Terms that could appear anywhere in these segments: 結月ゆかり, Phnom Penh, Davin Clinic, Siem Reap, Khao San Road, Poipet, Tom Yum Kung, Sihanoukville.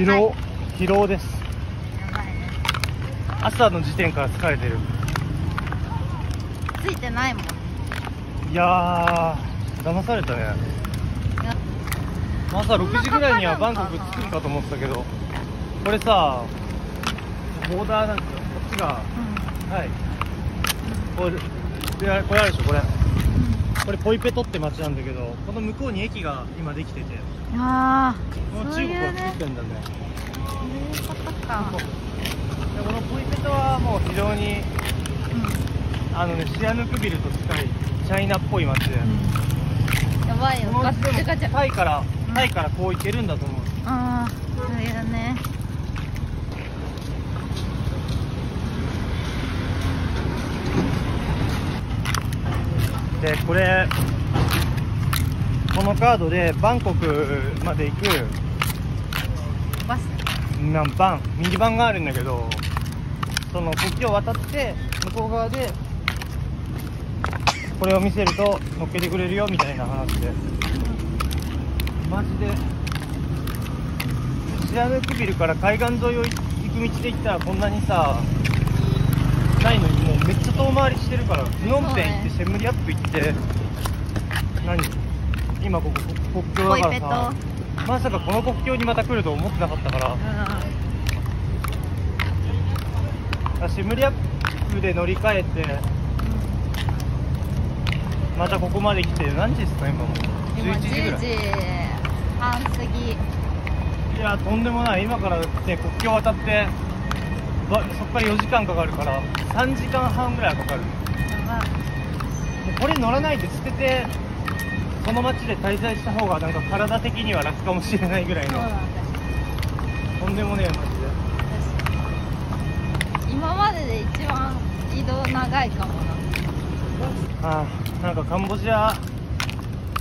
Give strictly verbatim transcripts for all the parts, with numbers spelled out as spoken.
疲労、はい、疲労です。朝の時点から疲れてる。ついてないもん。いやー、騙されたね。朝ろくじぐらいにはバンコク着くかと思ってたけど、これさ、ボーダーなんですよ、こっちが、うん、はい、これ、これあるでしょ、これ、うん、これ、ポイペトって町なんだけど、この向こうに駅が今できてて、あー、もう中国は作ってんだね。そういうことか。で、このポイペトはもう非常に、うん、あのね、シアヌクビルと近い、チャイナっぽい町で、うん、やばいよ、ガチガチャ。タイから、タイからこう行けるんだと思う。あー、そういうね。で、これこのカードでバンコクまで行くバスなバンミニバンがあるんだけど、その国境を渡って向こう側でこれを見せると乗っけてくれるよみたいな話で、マジでシアヌークビルから海岸沿いを行く道で行ったらこんなにさないのに、もうめっちゃ遠回りしてるからプノンペン行って、シェムリアップ行って、何今ここ国境だからさ、まさかこの国境にまた来ると思ってなかったから、うん、シェムリアップで乗り換えてまたここまで来て、何時ですか今もうじゅういちじぐらい。じゅうじはん過ぎ。いやとんでもない。今からって国境渡ってそこからよじかんかかるからさんじかんはんぐらいかかる。これ乗らないで捨ててその街で滞在した方がなんか体的には楽かもしれないぐらいの。とんでもねえマジで。今までで一番移動長いかもな。ああ、なんかカンボジア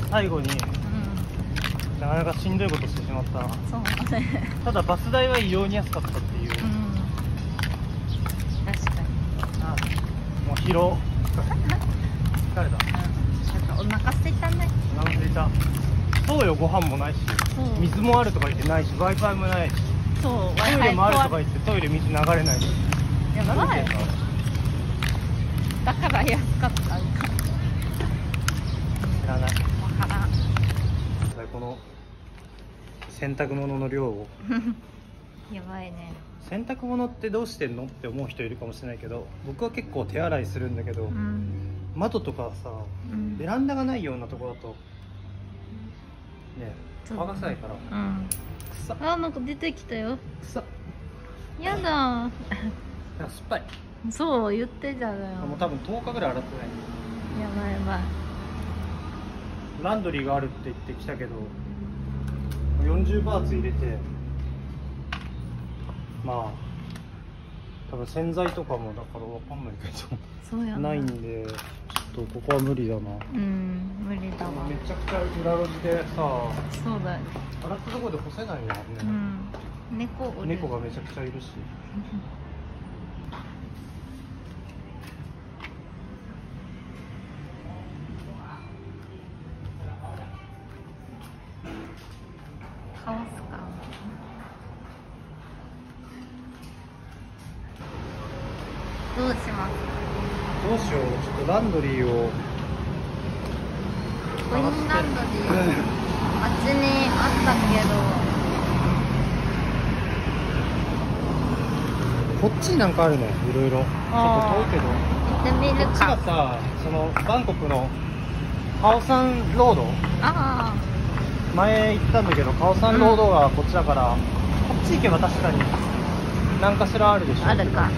最後に、うん、なかなかしんどいことしてしまったな。そうだね。ただバス代は異様に安かったっていう、うん、疲労。疲れた。お腹空いたね。お腹空いた。そうよ、ご飯もないし、水もあるとか言ってないし、Wi-Fi もないし、トイレもあるとか言ってトイレ水流れないし。やばい。だから安かった。知らない。わからん。この洗濯物の量を。やばいね。洗濯物ってどうしてんのって思う人いるかもしれないけど、僕は結構手洗いするんだけど、うん、窓とかさ、うん、ベランダがないようなところだとね、乾かさいから、うん、臭っ。あ、なんか出てきたよ。臭っ。やだー。なんか酸っぱい。そう言ってたのよ。もう多分とおかぐらい洗ってない。やばいやばい。ランドリーがあるって言ってきたけど、よんじゅうバーツ入れて、まあ多分洗剤とかもだからわかんないけどそうやな、ないんでちょっとここは無理だな。うん無理だわ。めちゃくちゃ裏路地でさ、そうだよ、洗ったところで干せないよね、うん、猫猫がめちゃくちゃいるしかわすか。どうします？どうしよう、ちょっとランドリーを。コインランドリー。あっちにあったけど。こっちになんかあるね、いろいろ。ちょっと遠いけど。行ってみるか。こっちがさ、そのバンコクのカオサンロード。ああ。前行ったんだけど、カオサンロードがこっちだから、うん、こっち行けば確かに何かしらあるでしょ。あるか。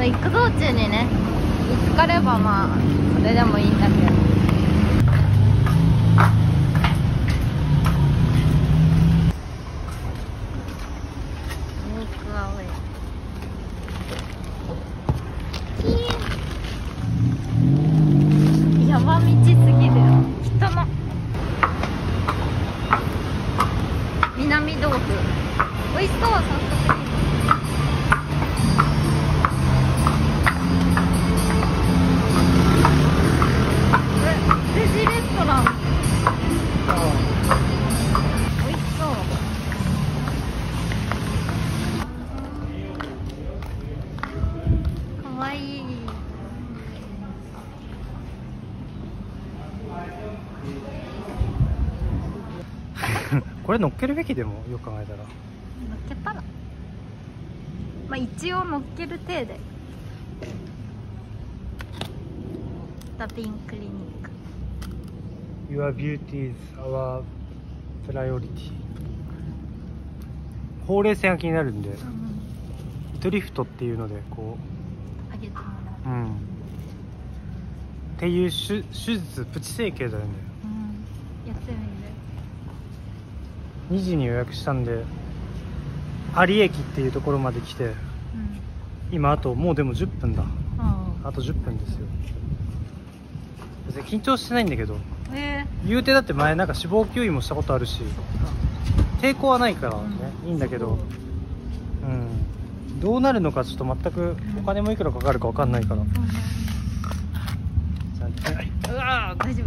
行く道中にね、見つかればまあそれでもいいんだけど。山道すぎるよ、人の。南豆腐美味しそう。早速これ乗っけるべきでも、よく考えたら乗っけたら、まあ一応乗っける体で。ダビンクリニック Your beauty is our priority。 ほうれい線が気になるんで、うん、ドリフトっていうのでこう上げてもらう、うん、っていう手術、プチ整形だよね、うん、安いんでにじに予約したんで有駅っていうところまで来て、うん、今あともうでもじゅっぷんだ、うん、あとじゅっぷんですよ。別に緊張してないんだけど、えー、言うてだって前なんか脂肪吸引もしたことあるし抵抗はないからね、うん、いいんだけど、うん、どうなるのかちょっと全くお金もいくらかかるかわかんないから、うん、うわー大丈夫、うん、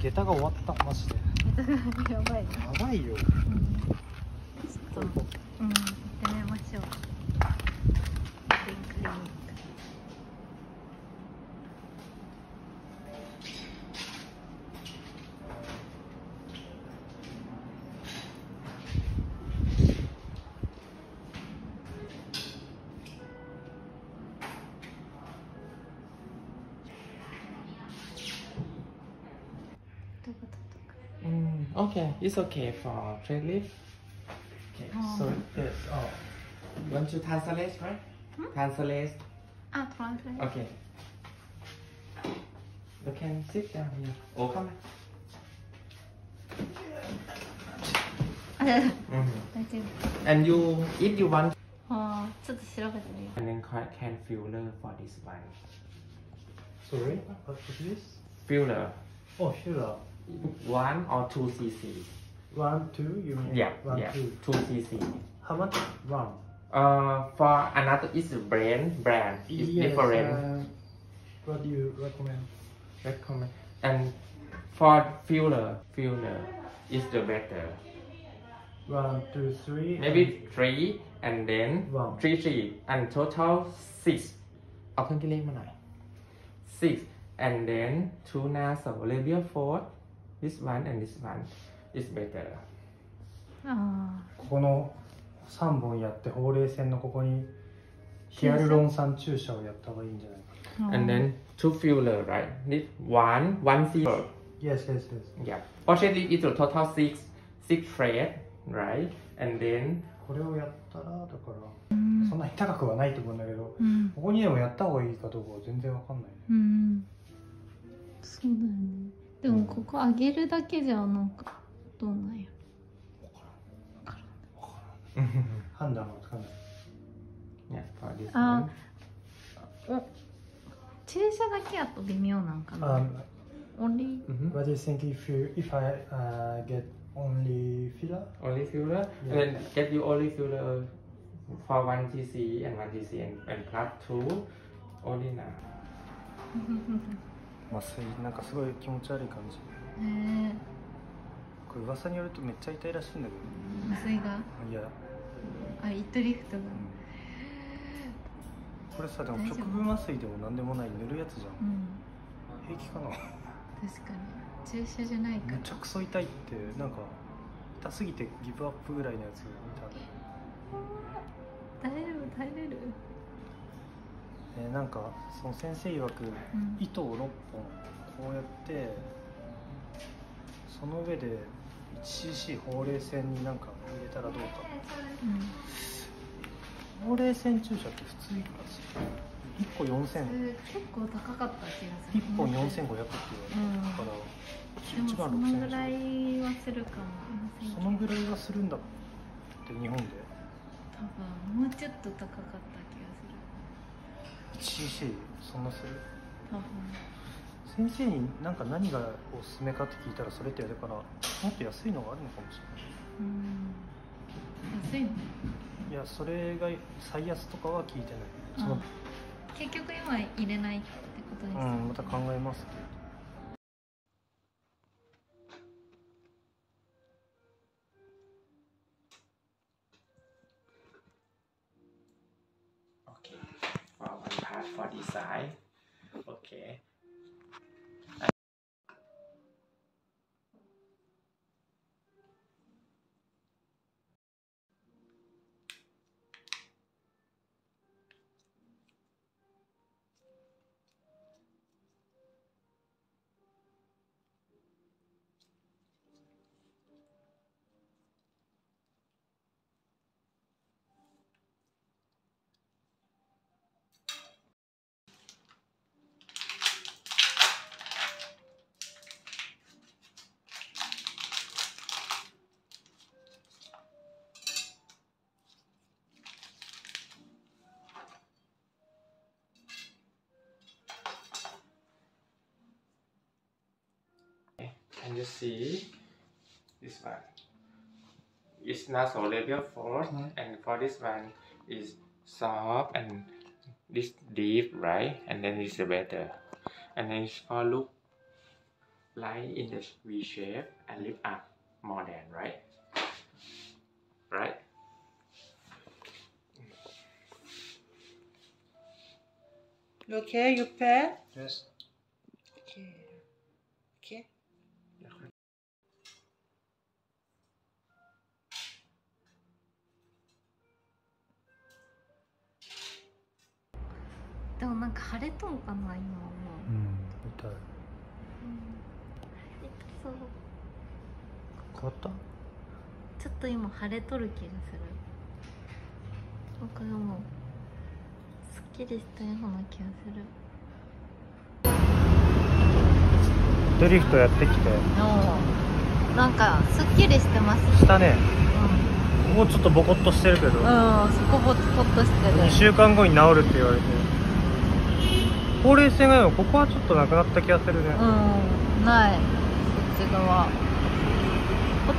下駄が終わったマジでやばいやばいよ、うん、ちょっと、うん、行ってみましょう。Okay, it's okay for plate leaf. Okay, oh. So yes, oh, want to translate, right? Hmm? Translate. Ah, translate. Okay. You can sit down here. Oh, come. mm-hmm. And you, if you want. Oh, just look at me. And then can filler for this one. Sorry, what is this? Filler. Oh, filler. One or two cc. One, two, you mean? Yeah, one, yeah. Two. two cc. How much? One. Uh, for another is brand brand. It's yes, different. Uh, what do you recommend? Recommend. And for filler, filler is the better. One, two, three. Maybe and three and then one. Three, three and total six. Six and then two nasal labial fold.This one and this one is better. ここのさんぼんやってほうれい線のここにヒアルロン酸注射をやった方がいいんじゃないか。And then two filler, right? This one, one filler. Yes, yes, yes. Yeah. Actually, it's a total six, six thread, right? And then これをやったらだからそんなに高くはないと思うんだけど、ここにでもやった方がいいかどうかは全然わかんないね。うん。そうだよね。でもここ上げるだけじゃなんかどうなんやろ、分からん、分からん、判断がつかない。ああ、注射だけやと微妙なんかな。Only what do you think if you if I get only filler? Only filler? Then get you only filler for one cc and one cc and plus two only now。麻酔なんかすごい気持ち悪い感じ。ええ。これ噂によるとめっちゃ痛いらしいんだけど。麻酔が。いや。あ、イットリフトが。これさ、でも局部麻酔でもなんでもない塗るやつじゃん。うん、平気かな。確かに。注射じゃないから。めちゃくそ痛いって、なんか痛すぎてギブアップぐらいのやつがいた。大丈夫、耐えれる。なんかその先生曰く、うん、糸をろっぽんこうやってその上で いちシーシー ほうれい線になんか入れたらどうか、うん、ほうれい線注射って普通いくらですか？いっこよんせんえん、結構高かった気がする。いっぽんよんせんごひゃくって言われたから、うん、いちまんろくせんえん。そのぐらいはするかな。そのぐらいはするんだって日本で多分もうちょっと高かった気がする。いちシーシー そんなする？先生に何か何がおすすめかって聞いたらそれってやるから、もっと安いのがあるのかもしれない。うん、安いの？いや、それが最安とかは聞いてない。その結局今入れないってことですか？うん、また考えます。For design, okay. Can you see this one? It's not so level four, mm-hmm. and for this one is soft and this deep, right? And then it's better. And then it's for look like in the V shape and lift up more than, right? Right? Okay, you pair? Yes. Okay. Okay.でもなんか晴れとんかな今はもう。うん、痛い。うん。晴れそう。変わった？ちょっと今晴れとる気がする。なんかでも。綺麗したような気がする。ドリフトやってきて。なんかすっきりしてます。したね。うん、ここちょっとボコッとしてるけど。うん、そこボコッとしてる。にしゅうかんごに治るって言われて。ほうれい線がよ、ここはちょっとなくなった気がするね。うん、ない。こっち側。こ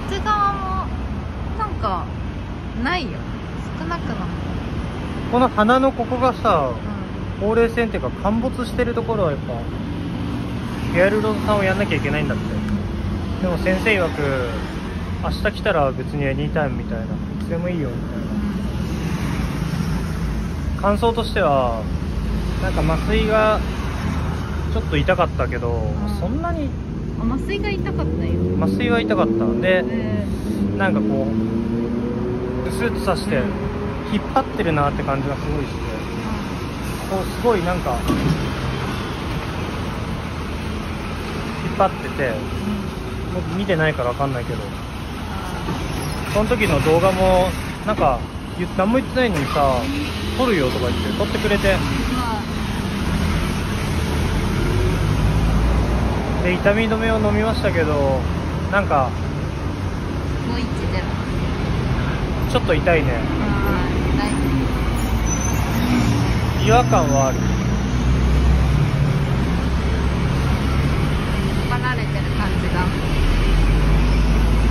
っち側もなんかないよ。少なくなった。この鼻のここがさ、うん、ほうれい線っていうか陥没してるところはやっぱヒアルロン酸をやんなきゃいけないんだって。でも先生曰く明日来たら別にエニータイムみたいな、いつでもいいよみたいな。感想としてはなんか麻酔がちょっと痛かったけど、うん、そんなに麻酔が痛かったよ。麻酔は痛かったで、なんかこうブスッと刺して、うん引っ張ってるなって感じがすごいして、こうすごいなんか引っ張ってて、僕見てないからわかんないけど、その時の動画もなんか何も言ってないのにさ、撮るよとか言って撮ってくれて、で痛み止めを飲みましたけど、なんかちょっと痛いね。違和感はある。引っ張られてる感じが。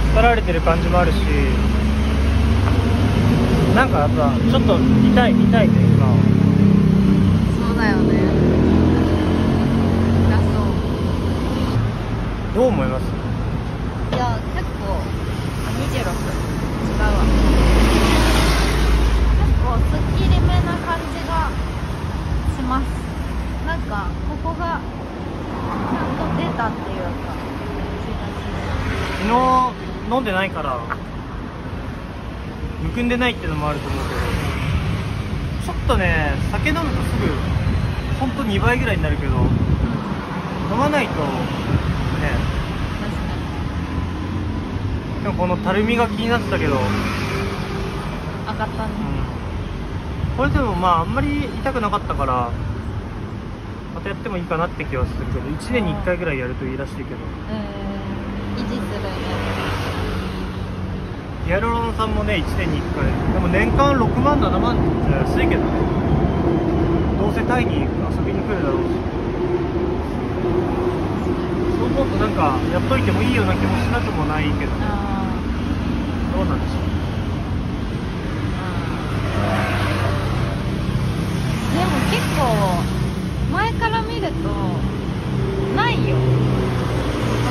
引っ張られてる感じもあるし、なんかやっぱちょっと痛い痛いね今。そうだよね。痛そう。どう思います？いや結構にじゅうろく違うわ。結構すっきりめな感じが。します。なんかここがちゃんと出たっていうか。昨日飲んでないからむくんでないってのもあると思うけど、ちょっとね酒飲むとすぐ本当ににばいぐらいになるけど、飲まないとね。でもこのたるみが気になってたけど上がったね、うんこれでもまああんまり痛くなかったからまたやってもいいかなって気はするけど、いちねんにいっかいぐらいやるといいらしいけど、えー、維持するね。ヒアルロン酸もねいちねんにいっかいでも年間ろくまんななまんって安いけどね。どうせタイに遊びに来るだろうし、そう思うとなんかやっといてもいいような気もしなくもないけど、どうなんでしょう。結構前から見るとないよ、葉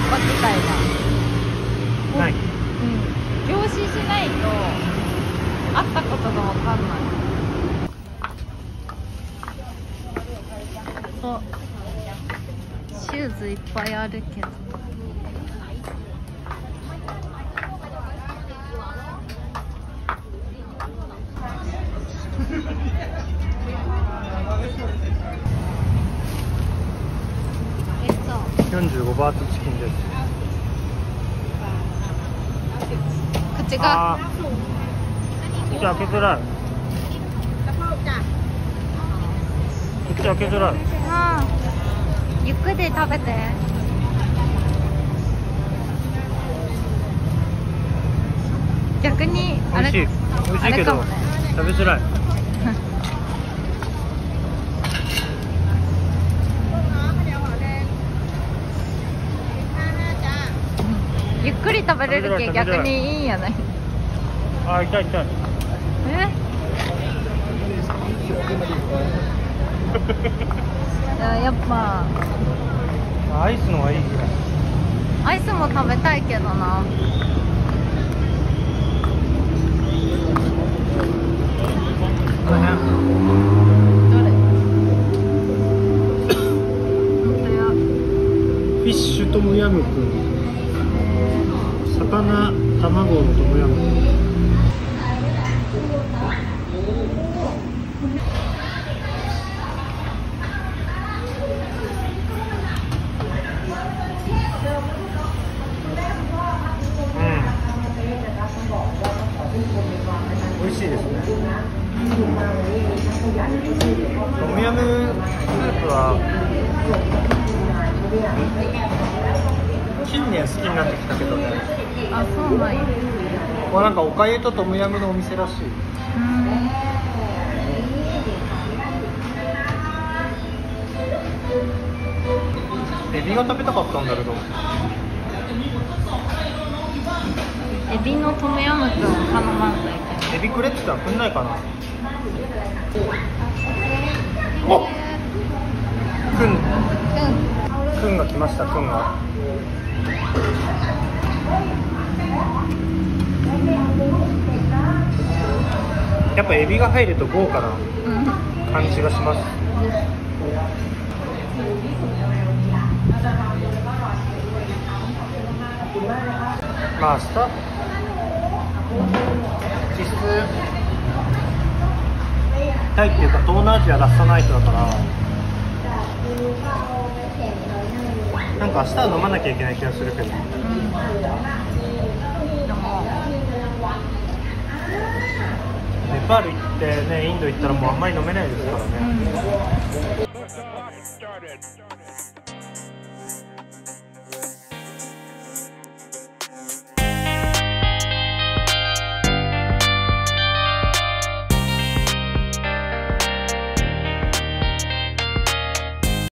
っぱ自体がない、うん、凝視しないとあったことが分かんない。あ、シューズいっぱいあるけどよんじゅうごバーツチキンです。口が口開けづらい。口開けづらい。ゆっくり食べて。逆にあれ美味しい。美味しいけど、ね、食べづらい。ゆっくり食べれるけ逆にいいんやない。あ、痛い痛い。えやっぱアイスのはいい。アイスも食べたいけどな。フィッシュトムヤムクン、魚卵のトムヤムクン。うん、美味しいですね。トムヤムスープは近年好きになってきたけどね。あ、そうなんや。これなんかおかゆとトムヤムのお店らしい。エビが食べたかったんだけど。エビのトムヤムクンを頼まんといけない。エビくれって言ったらくんないかな。おっ、くんくんが来ました。くんがやっぱエビが入ると豪華な感じがします。うん、まあスタ実質タイっていうか東南アジアラストナイトだからなんか明日は飲まなきゃいけない気がするけど、うん、でもネパール行ってね、インド行ったらもうあんまり飲めないですからね。うん